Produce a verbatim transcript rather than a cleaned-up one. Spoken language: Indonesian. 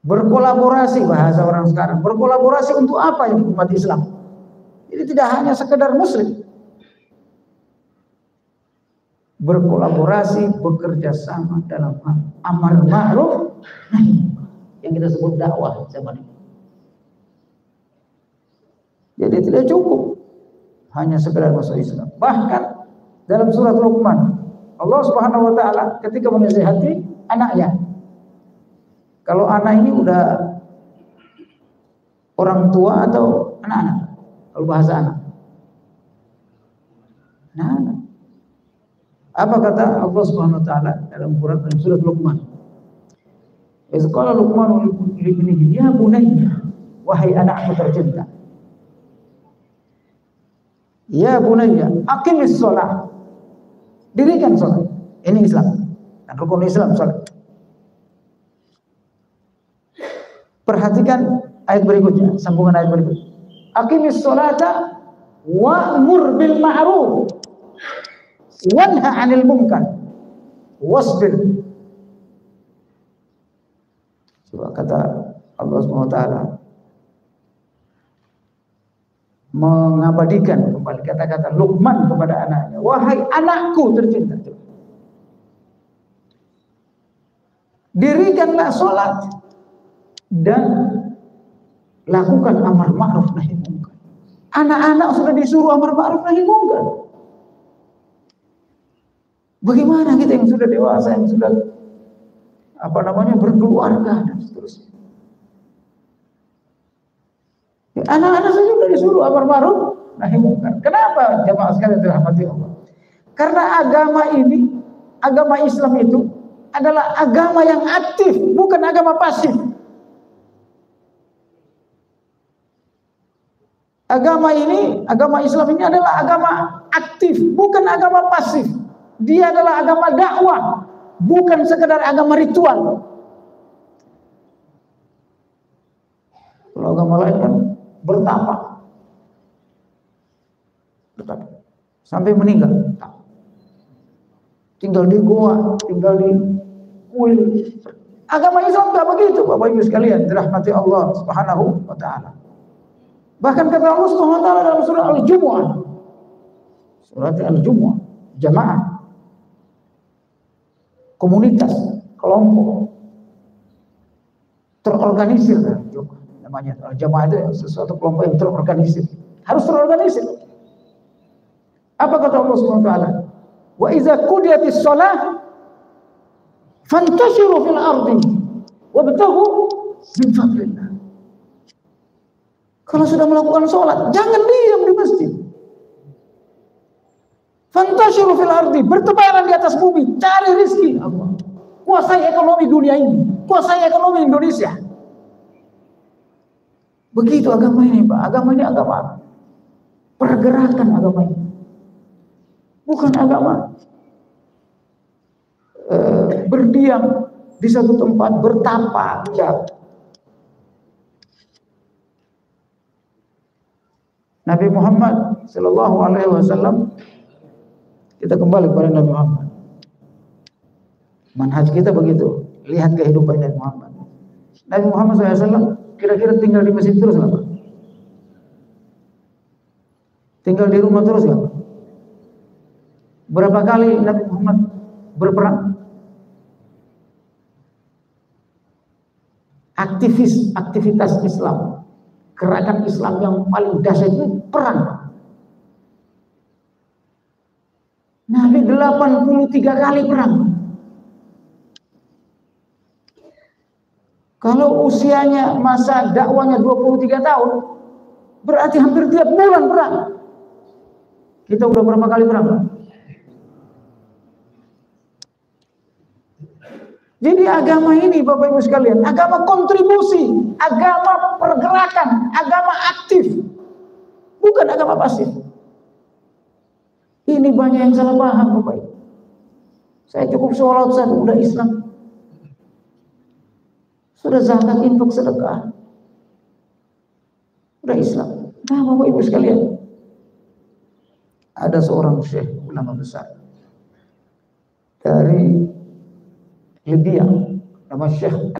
Berkolaborasi, bahasa orang sekarang. Berkolaborasi untuk apa ya umat Islam? Jadi tidak hanya sekedar muslim. Berkolaborasi, bekerja sama dalam amar ma'ruf yang kita sebut dakwah zaman ini. Jadi tidak cukup hanya sekedar masuk Islam. Bahkan dalam surat Luqman, Allah Subhanahu wa taala ketika menasihati anaknya, kalau anak ini udah orang tua atau anak-anak, kalau bahasa anak, anak-anak. Apa kata Allah Subhanahu wa taala dalam surat surat Luqman? Idz qala Luqman li ibnihi ya bunayya, wahai anakku tercinta. Ya bunayya, aqimis shalah. Dirikan salat. Ini Islam. Dan rukun Islam salat. Perhatikan ayat berikutnya, sambungan ayat berikutnya. Aqimis sholata wa'mur bil ma'ruf wanha 'anil munkar wasbir. Coba kata Allah Subhanahu wa taala mengabadikan kembali kata-kata Luqman kepada anaknya, wahai anakku tercinta, dirikanlah sholat dan lakukan amar ma'ruf nahi munkar. Anak-anak sudah disuruh amar ma'ruf nahi munkar, bagaimana kita yang sudah dewasa, yang sudah apa namanya berkeluarga dan seterusnya? Anak-anak saja sudah disuruh amar ma'ruf nahi munkar. Kenapa jemaah sekalian dirahmati Allah? Karena agama ini, agama Islam itu adalah agama yang aktif, bukan agama pasif. Agama ini, agama Islam ini adalah agama aktif, bukan agama pasif. Dia adalah agama dakwah, bukan sekedar agama ritual. Kalau agama lain kan bertapak, bertapak sampai meninggal, tinggal di goa, tinggal di kuil. Agama Islam tidak begitu, Bapak Ibu sekalian dirahmati Allah Subhanahu wa taala. Bahkan kata Allah Subhanahu wa taala dalam surah Al-Jumu'ah, surah Al-Jumu'ah, jamaah, komunitas, kelompok terorganisir, namanya jamaah itu sesuatu kelompok yang terorganisir, harus terorganisir. Apa kata Allah Subhanahu wa taala? Wa idza qudiyatis shalah fantashiru fil ardi wabtaghu min fadlillah. Kalau sudah melakukan sholat, jangan diam di masjid. Fantashiru fil ardi, bertebaran di atas bumi, cari rezeki Allah. Kuasai ekonomi dunia ini, kuasai ekonomi Indonesia. Begitu agama ini, Pak. Agama ini agama pergerakan, agama ini bukan agama e, berdiam di satu tempat, bertapa. Nabi Muhammad Shallallahu Alaihi Wasallam, kita kembali kepada Nabi Muhammad. Manhaj kita begitu. Lihat kehidupan Nabi Muhammad. Nabi Muhammad Shallallahu Alaihi Wasallam kira-kira tinggal di masjid terus nggak? Tinggal di rumah terus nggak? Berapa kali Nabi Muhammad berperang? Aktivis, aktivitas Islam, gerakan Islam yang paling dahsyat itu perang. Nabi delapan puluh tiga kali perang. Kalau usianya masa dakwanya dua puluh tiga tahun, berarti hampir tiap bulan perang. Kita udah berapa kali perang? Jadi agama ini Bapak Ibu sekalian, agama kontribusi, agama pergerakan, agama aktif, bukan agama pasif. Ini banyak yang salah paham Bapak Ibu. Saya cukup sholat saja udah Islam. Sudah zakat, infak, sedekah, sudah Islam. Nah Bapak Ibu sekalian, ada seorang syekh ulama besar dari Libya, nama Syekh